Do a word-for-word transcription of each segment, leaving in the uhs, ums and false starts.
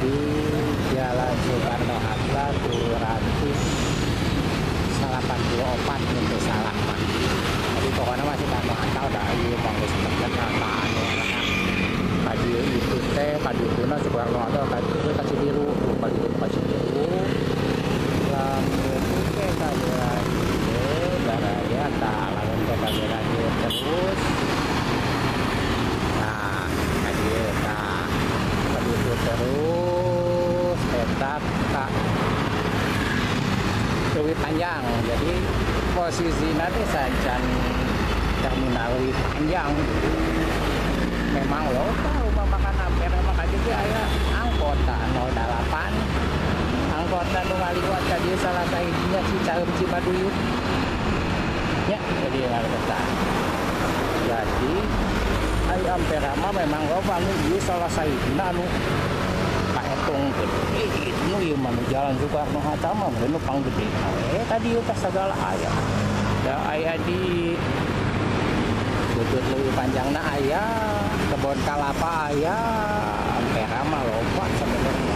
di Jalan Soekarno Hatta dua ratus delapan puluh empat untuk salah. Jadi pokoknya masih Soekarno Hatta udah ayu bagus banget katanya. Tadi itu teh tadi itu nah Soekarno Hatta tadi itu kasih biru lupa itu kasih biru. Lalu kita kayak ini darahnya tak langsung ke kamera terus. Nah, tadi nah tadi itu terus tetap tak lebih panjang, jadi posisi nanti saja terminal lebih panjang. Memang lo tahu makan hampir memang aja dia ada angkota nol delapan, angkota nu ngaliwat tadi salah sahijinya si Cicahem Cipaduyut. Ya, jadi angkota. Jadi ai hampir mah memang lo bangun di salah sahijina anu kaetung gede nu ieu mah Jalan Soekarno Hatta mah bener pang gede eh tadi ieu teh sagala aya da aya di butut leuwih panjangna aya kebon kalapa aya ampera mah loba sebenarnya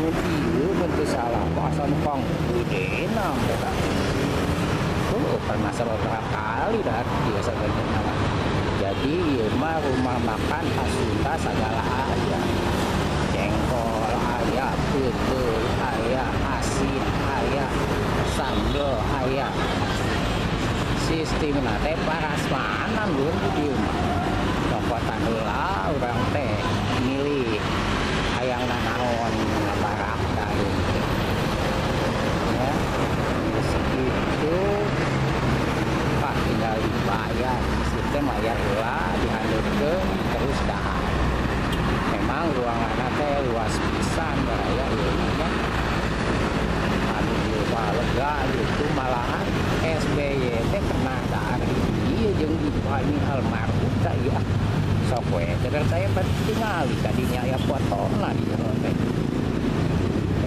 mun ieu bentuk salah pasan pang gede na eta tuh pernah beberapa kali dah ieu sebenarnya jadi ieu mah rumah makan Sunda sagala aya jengkol ayah, putih ayah, asin ayah, sambal ayah. Sistem nate paras mana belum diumah. Tokotan lah orang teh milih ayang nanaon parak dari. Ya, segitu pak tinggal dibayar. Sistem bayar lah dihandurkan terus dah. Memang ruangan teh luas pisan baraya ieu. Anu lupa lega gitu malahan S B Y teh kena dari ieu jeung dipani almarhum teh ya. Sok we teh saya pentingali tadinya aya fotona di dieu teh.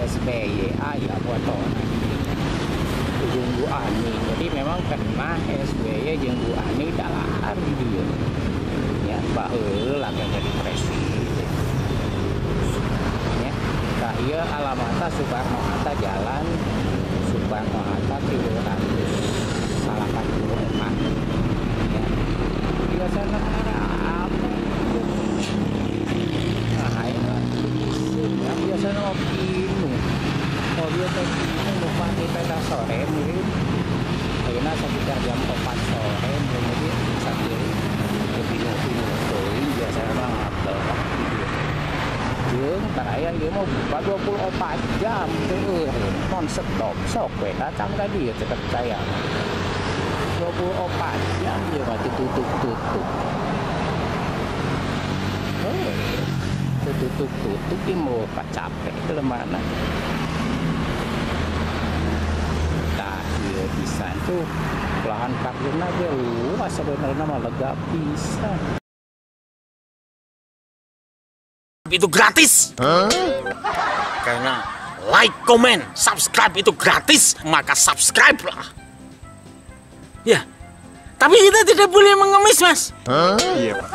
S B Y aya fotona. Jeung Bu Ani. Jadi memang kena S B Y jeung Bu Ani dahar di dieu. Ya baheula laga depresi. Iya alamatnya Soekarno Hatta Jalan Soekarno Hatta dua ratus delapan puluh empat biasanya ada apa nah ini biasanya mau bingung kalau dia bingung lupa di peta sore mungkin karena sekitar jam empat sore mungkin sambil bingung-bingung biasanya ngapel karena dia mau buka dua puluh empat jam tuh non stop sok we datang tadi ya tetap saya dua puluh empat jam dia masih tutup-tutup tutup-tutup dia mau capek itu lemana nah dia bisa tuh lahan parkirnya dia luas sebenarnya malah gak bisa itu gratis huh? Karena like, comment, subscribe itu gratis maka subscribe lah ya tapi kita tidak boleh mengemis mas huh? Iya pak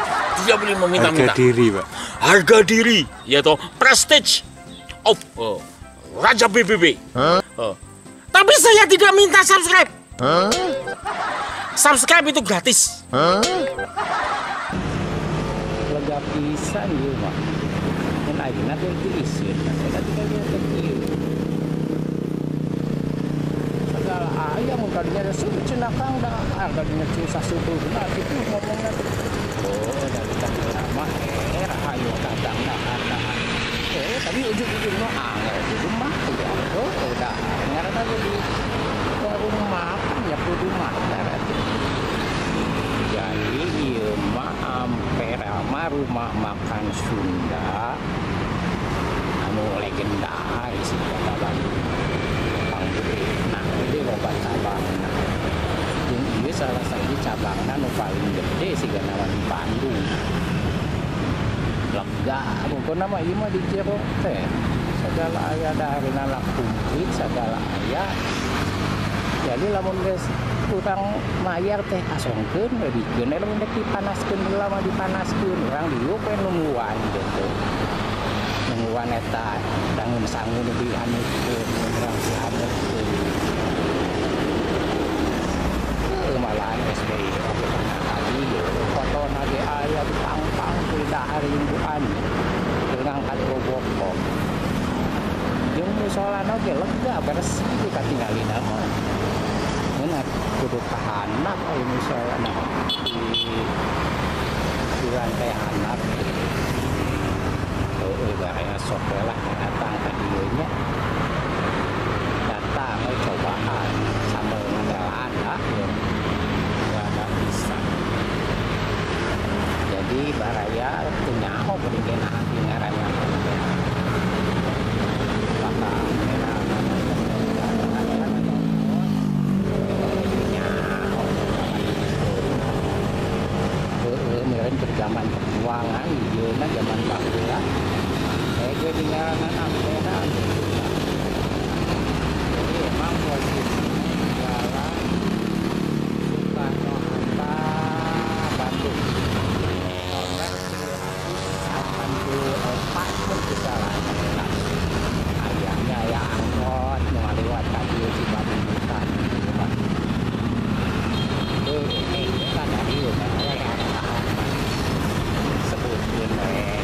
tidak boleh meminta-minta harga diri pak harga diri yaitu prestige of uh, Raja B B B huh? uh. Tapi saya tidak minta subscribe huh? Subscribe itu gratis huh? Lega pisan ya pak lagi nanti diisi, nanti kalian tergiur. Segala ayam mukanya ada sulit cenakang dah, harganya susah subuh nanti tu ngomongnya. Oh, dari tadi lama era ayo kadang dah ada. Eh, tapi ujung-ujung no angel di rumah tu ya. Oh, dah. Ngarang lagi di rumah apa ya? Di rumah ngarang. Jadi ilmu amperama rumah makan Sunda. Anu legendaris kata Bandung Bang Gede nah gede loba cabangna jeung ieu salah sahiji cabangna nu paling gede sigana di Bandung lega pokona mah ieu mah di jero teh sagala aya dahareuna lakumplit sagala aya jadi lamun geus kurang mayar teh asongkeun reudikeun lamun dek dipanaskeun lama dipanaskeun urang diuk we nungguan gitu wanita tangun sangun lebih anu itu orang sahabat itu malahan S B I tadi foto nage ayat pang-pang kita hari mingguan ngangkat robok yang musola nage lega beres kita tinggalin namun benar kudu tahanan ayo musola di di rantai anak kayak software lah datang videonya datang cobaan sambil mengelaan lah nggak ada bisa jadi baraya punya aku beringin hati ngaranya zaman perjuangan videonya zaman bakulah gue tinggal nanam merah jadi emang posisi Jalan Soekarno Hatta Bandung tahun seribu sembilan ratus delapan puluh empat pun bisa lah ayahnya ya angkot mau lewat tadi di Bandung hutan itu ini bukan dari ya sebutin receh.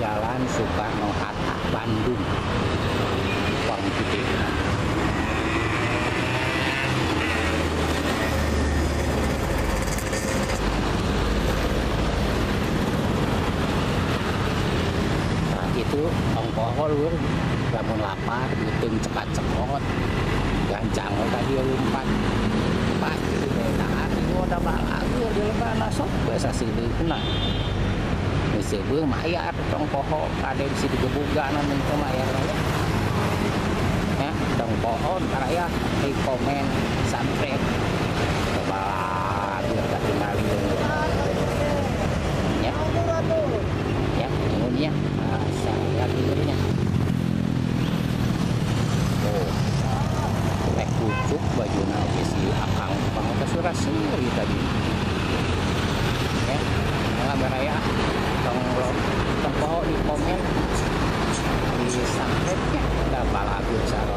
Jalan Soekarno Hatta Bandung Pang Gede nah itu alkohol lur lamun lapar bikin cepat cepot gancang tadi lumpat pas gitu nah itu udah balak lur di lemah sok biasa sini kena sebelum mayar tong pohon ada di situ gebuga namun itu mayar ya tong pohon karena ya di komen sampai coba biar tak tinggal ya ya ingunnya saya tidurnya oh eh kucuk baju nabi si akang pangkat surat sendiri tadi ya nggak ya tong pohon di komen di santetnya udah balap biasa.